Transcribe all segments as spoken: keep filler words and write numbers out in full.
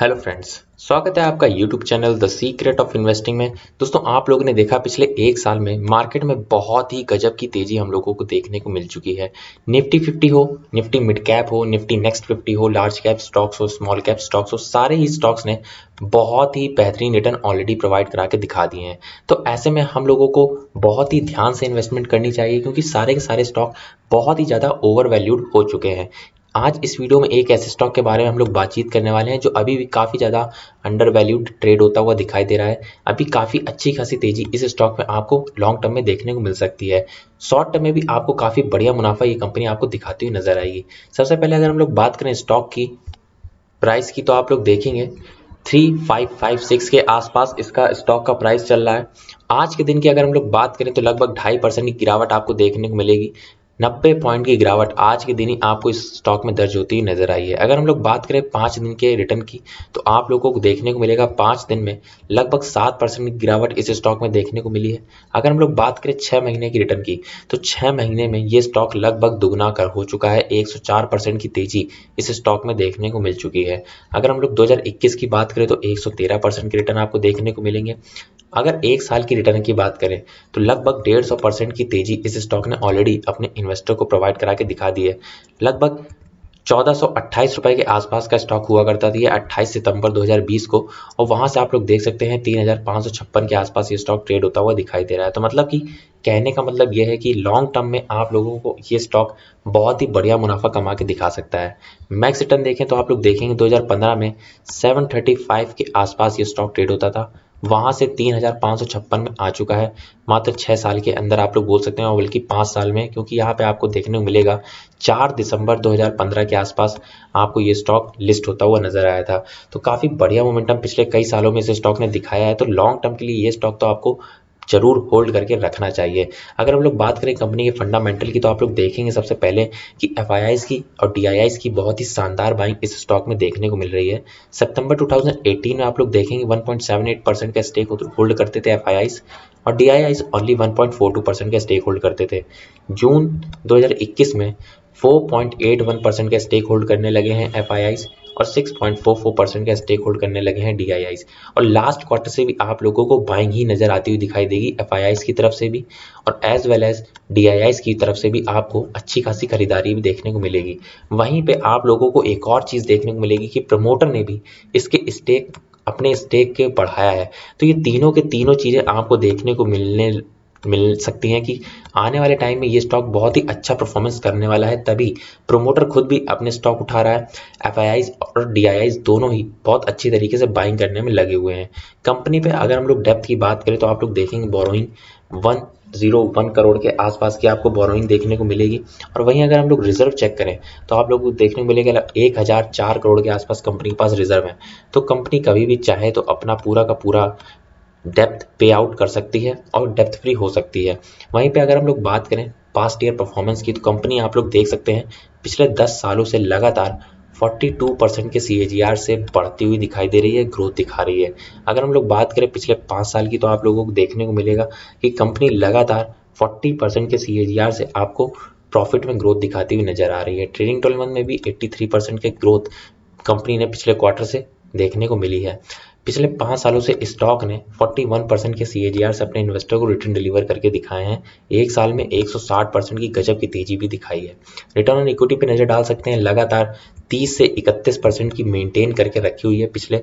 Hello friends, स्वागत है आपका YouTube channel the secret of investing में। दोस्तों, आप लोगों ने देखा पिछले एक साल में मार्केट में बहुत ही गजब की तेजी हम लोगों को देखने को मिल चुकी है। निफ्टी फिफ्टी हो, निफ्टी मिड कैप हो, निफ्टी नेक्स्ट फिफ्टी हो, लार्ज कैप स्टॉक्स हो, स्मॉल कैप स्टॉक्स हो, सारे ही स्टॉक्स ने बहुत ही बेहतरीन रिटर्न ऑलरेडी प्रोवाइड करा के दिखा दिए हैं। तो ऐसे में हम लोगों को बहुत ही ध्यान से इन्वेस्टमेंट करनी चाहिए, क्योंकि सारे के सारे स्टॉक बहुत ही ज़्यादा ओवर वैल्यूड हो चुके हैं। आज इस वीडियो में एक ऐसे स्टॉक के बारे में हम लोग बातचीत करने वाले हैं जो अभी भी काफ़ी ज़्यादा अंडर वैल्यूड ट्रेड होता हुआ दिखाई दे रहा है। अभी काफ़ी अच्छी खासी तेज़ी इस स्टॉक में आपको लॉन्ग टर्म में देखने को मिल सकती है। शॉर्ट टर्म में भी आपको काफ़ी बढ़िया मुनाफा ये कंपनी आपको दिखाती हुई नज़र आएगी। सबसे पहले अगर हम लोग बात करें स्टॉक की प्राइस की, तो आप लोग देखेंगे थ्री फाइव फाइव सिक्स के आसपास इसका स्टॉक का प्राइस चल रहा है। आज के दिन की अगर हम लोग बात करें तो लगभग ढाई परसेंट की गिरावट आपको देखने को मिलेगी। नब्बे पॉइंट की गिरावट आज के दिन ही आपको इस स्टॉक में दर्ज होती हुई नज़र आई है। अगर हम लोग बात करें पाँच दिन के रिटर्न की, तो आप लोगों को देखने को मिलेगा पाँच दिन में लगभग सात परसेंट की गिरावट इस स्टॉक में देखने को मिली है। अगर हम लोग बात करें छः महीने की रिटर्न की, तो छः महीने में ये स्टॉक लगभग दुगना कर हो चुका है। एक सौ चार परसेंट की तेज़ी इस स्टॉक में देखने को मिल चुकी है। अगर हम लोग दो हज़ार इक्कीस की बात करें तो एक सौ तेरह परसेंट के रिटर्न आपको देखने को मिलेंगे। अगर एक साल की रिटर्न की बात करें तो लगभग डेढ़ सौ परसेंट की तेज़ी इस स्टॉक ने ऑलरेडी अपने इन्वेस्टर को प्रोवाइड करा के दिखा दी है। लगभग चौदह सौ अट्ठाईस रुपये के आसपास का स्टॉक हुआ करता था ये अट्ठाईस सितंबर दो हज़ार बीस को, और वहाँ से आप लोग देख सकते हैं तीन हज़ार पाँच सौ छप्पन के आसपास ये स्टॉक ट्रेड होता हुआ दिखाई दे रहा है। तो मतलब कि कहने का मतलब यह है कि लॉन्ग टर्म में आप लोगों को ये स्टॉक बहुत ही बढ़िया मुनाफा कमा के दिखा सकता है। मैक्स रिटर्न देखें तो आप लोग देखेंगे दो हज़ार पंद्रह में सेवन थर्टी फाइव के आसपास ये स्टॉक ट्रेड होता था, वहाँ से तीन हज़ार पाँच सौ छप्पन में आ चुका है मात्र छः साल के अंदर आप लोग बोल सकते हैं, और बल्कि पाँच साल में, क्योंकि यहाँ पे आपको देखने को मिलेगा चार दिसंबर दो हज़ार पंद्रह के आसपास आपको ये स्टॉक लिस्ट होता हुआ नज़र आया था। तो काफ़ी बढ़िया मोमेंटम पिछले कई सालों में इस स्टॉक ने दिखाया है। तो लॉन्ग टर्म के लिए ये स्टॉक तो आपको जरूर होल्ड करके रखना चाहिए। अगर हम लोग बात करें कंपनी के फंडामेंटल की, तो आप लोग देखेंगे सबसे पहले कि एफ आई आईज़ की और डी आई आईज़ की बहुत ही शानदार बाइंग इस स्टॉक में देखने को मिल रही है। सितंबर दो हज़ार अठारह में आप लोग देखेंगे one point seven eight percent का स्टेक होल्ड करते थे एफ आई आईज़, और D I Is only one point four two percent का स्टेक होल्ड करते थे। जून दो हज़ार इक्कीस में four point eight one percent का स्टेक होल्ड करने लगे हैं एफ आई आईज़, और six point four four percent का स्टेक होल्ड करने लगे हैं डी आई आईज़, और लास्ट क्वार्टर से भी आप लोगों को बाइंग ही नज़र आती हुई दिखाई देगी एफ आई आईज़ की तरफ से भी, और as well as D I Is की तरफ से भी आपको अच्छी खासी खरीदारी भी देखने को मिलेगी। वहीं पे आप लोगों को एक और चीज़ देखने को मिलेगी कि प्रमोटर ने भी इसके स्टेक अपने स्टेक के बढ़ाया है। तो ये तीनों के तीनों चीज़ें आपको देखने को मिलने मिल सकती हैं कि आने वाले टाइम में ये स्टॉक बहुत ही अच्छा परफॉर्मेंस करने वाला है। तभी प्रोमोटर खुद भी अपने स्टॉक उठा रहा है, एफआईआईज और डीआईआईज दोनों ही बहुत अच्छी तरीके से बाइंग करने में लगे हुए हैं। कंपनी पे अगर हम लोग डेप्थ की बात करें तो आप लोग देखेंगे borrowing one zero one crore के आसपास की आपको बोरोइंग देखने को मिलेगी, और वहीं अगर हम लोग रिजर्व चेक करें तो आप लोग को देखने को मिलेगा एक हज़ार चार करोड़ के आसपास कंपनी के पास रिजर्व है। तो कंपनी कभी भी चाहे तो अपना पूरा का पूरा डेप्थ पे आउट कर सकती है और डेप्थ फ्री हो सकती है। वहीं पे अगर हम लोग बात करें पास्ट ईयर परफॉर्मेंस की, तो कंपनी आप लोग देख सकते हैं पिछले दस सालों से लगातार बयालीस परसेंट के सीएजीआर से बढ़ती हुई दिखाई दे रही है, ग्रोथ दिखा रही है। अगर हम लोग बात करें पिछले पाँच साल की, तो आप लोगों को देखने को मिलेगा कि कंपनी लगातार चालीस परसेंट के सीएजीआर से आपको प्रॉफिट में ग्रोथ दिखाती हुई नज़र आ रही है। ट्रेडिंग ट्वेल्व मंथ में भी तिरासी परसेंट के ग्रोथ कंपनी ने पिछले क्वार्टर से देखने को मिली है। पिछले पाँच सालों से स्टॉक ने इकतालीस परसेंट के सीएजीआर से अपने इन्वेस्टर को रिटर्न डिलीवर करके दिखाए हैं। एक साल में एक सौ साठ परसेंट की गजब की तेजी भी दिखाई है। रिटर्न ऑन इक्विटी पे नज़र डाल सकते हैं, लगातार तीस से इकतीस परसेंट की मेंटेन करके रखी हुई है पिछले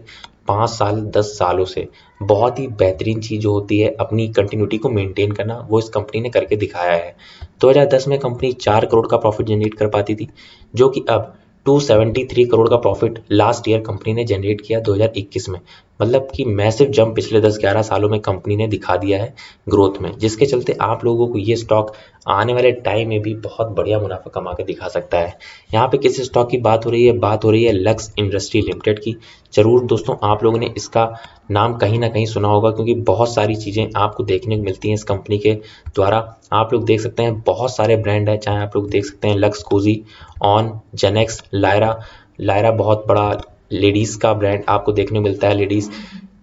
पाँच साल दस सालों से। बहुत ही बेहतरीन चीज़ जो होती है अपनी कंटिन्यूटी को मेंटेन करना, वो इस कंपनी ने करके दिखाया है। दो हज़ार दस में कंपनी चार करोड़ का प्रॉफिट जनरेट कर पाती थी, जो कि अब दो सौ तिहत्तर करोड़ का प्रॉफिट लास्ट ईयर कंपनी ने जनरेट किया दो हज़ार इक्कीस में। मतलब कि मैसिव जंप पिछले दस ग्यारह सालों में कंपनी ने दिखा दिया है ग्रोथ में, जिसके चलते आप लोगों को ये स्टॉक आने वाले टाइम में भी बहुत बढ़िया मुनाफा कमा के दिखा सकता है। यहाँ पे किस स्टॉक की बात हो रही है? बात हो रही है लक्स इंडस्ट्री लिमिटेड की। ज़रूर दोस्तों, आप लोगों ने इसका नाम कहीं ना कहीं सुना होगा, क्योंकि बहुत सारी चीज़ें आपको देखने को मिलती हैं इस कंपनी के द्वारा। आप लोग देख सकते हैं बहुत सारे ब्रांड है, चाहे आप लोग देख सकते हैं Lux Cozi, Onn, GenX, Lyra. Lyra बहुत बड़ा लेडीज़ का ब्रांड आपको देखने मिलता है, लेडीज़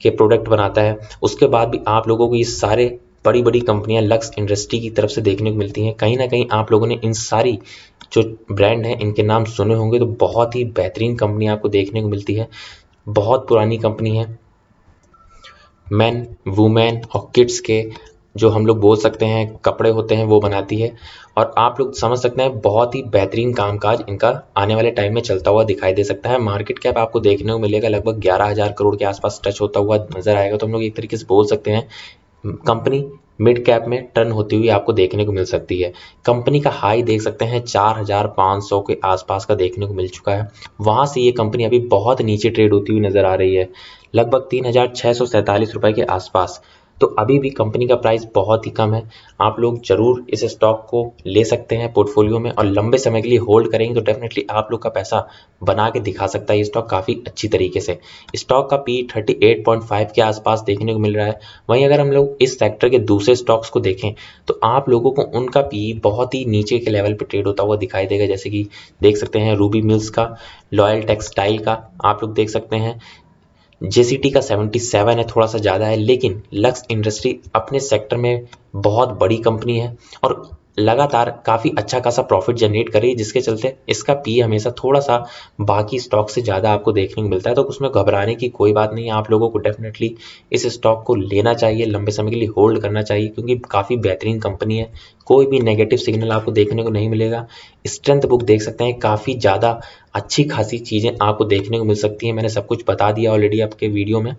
के प्रोडक्ट बनाता है। उसके बाद भी आप लोगों को ये सारे बड़ी बड़ी कंपनियां लक्स इंडस्ट्री की तरफ से देखने को मिलती हैं। कहीं ना कहीं आप लोगों ने इन सारी जो ब्रांड हैं इनके नाम सुने होंगे, तो बहुत ही बेहतरीन कंपनी आपको देखने को मिलती है। बहुत पुरानी कंपनी है। मैन, वुमेन और किड्स के जो हम लोग बोल सकते हैं कपड़े होते हैं वो बनाती है, और आप लोग समझ सकते हैं बहुत ही बेहतरीन कामकाज इनका आने वाले टाइम में चलता हुआ दिखाई दे सकता है। मार्केट कैप आपको देखने को मिलेगा लगभग ग्यारह हज़ार करोड़ के आसपास टच होता हुआ नजर आएगा। तो हम लोग एक तरीके से बोल सकते हैं कंपनी मिड कैप में टर्न होती हुई आपको देखने को मिल सकती है। कंपनी का हाई देख सकते हैं चार हज़ार पाँच सौ के आसपास का देखने को मिल चुका है। वहाँ से ये कंपनी अभी बहुत नीचे ट्रेड होती हुई नज़र आ रही है, लगभग तीन हज़ार छः सौ सैंतालीस रुपये के आसपास। तो अभी भी कंपनी का प्राइस बहुत ही कम है। आप लोग जरूर इस स्टॉक को ले सकते हैं पोर्टफोलियो में, और लंबे समय के लिए होल्ड करेंगे तो डेफिनेटली आप लोग का पैसा बना के दिखा सकता है ये स्टॉक काफ़ी अच्छी तरीके से। स्टॉक का P thirty eight point five के आसपास देखने को मिल रहा है। वहीं अगर हम लोग इस सेक्टर के दूसरे स्टॉक्स को देखें तो आप लोगों को उनका पी बहुत ही नीचे के लेवल पर ट्रेड होता हुआ दिखाई देगा, जैसे कि देख सकते हैं रूबी मिल्स का, लॉयल टेक्सटाइल का आप लोग देख सकते हैं। जे सी टी का सतहत्तर है, थोड़ा सा ज़्यादा है, लेकिन लक्स इंडस्ट्री अपने सेक्टर में बहुत बड़ी कंपनी है और लगातार काफ़ी अच्छा खासा प्रॉफिट जनरेट कर रही है, जिसके चलते इसका पी हमेशा थोड़ा सा बाकी स्टॉक से ज़्यादा आपको देखने को मिलता है। तो उसमें घबराने की कोई बात नहीं है, आप लोगों को डेफिनेटली इस स्टॉक को लेना चाहिए, लंबे समय के लिए होल्ड करना चाहिए, क्योंकि काफ़ी बेहतरीन कंपनी है। कोई भी नेगेटिव सिग्नल आपको देखने को नहीं मिलेगा। स्ट्रेंथ बुक देख सकते हैं, काफ़ी ज़्यादा अच्छी खासी चीज़ें आपको देखने को मिल सकती हैं। मैंने सब कुछ बता दिया ऑलरेडी आपके वीडियो में।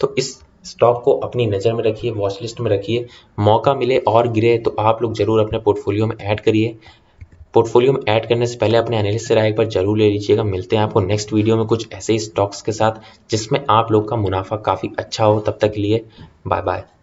तो इस स्टॉक को अपनी नज़र में रखिए, वॉच लिस्ट में रखिए, मौका मिले और गिरे तो आप लोग ज़रूर अपने पोर्टफोलियो में ऐड करिए। पोर्टफोलियो में ऐड करने से पहले अपने एनालिस्ट से राय एक बार जरूर ले लीजिएगा। मिलते हैं आपको नेक्स्ट वीडियो में कुछ ऐसे ही स्टॉक्स के साथ जिसमें आप लोग का मुनाफा काफ़ी अच्छा हो। तब तक के लिए बाय बाय।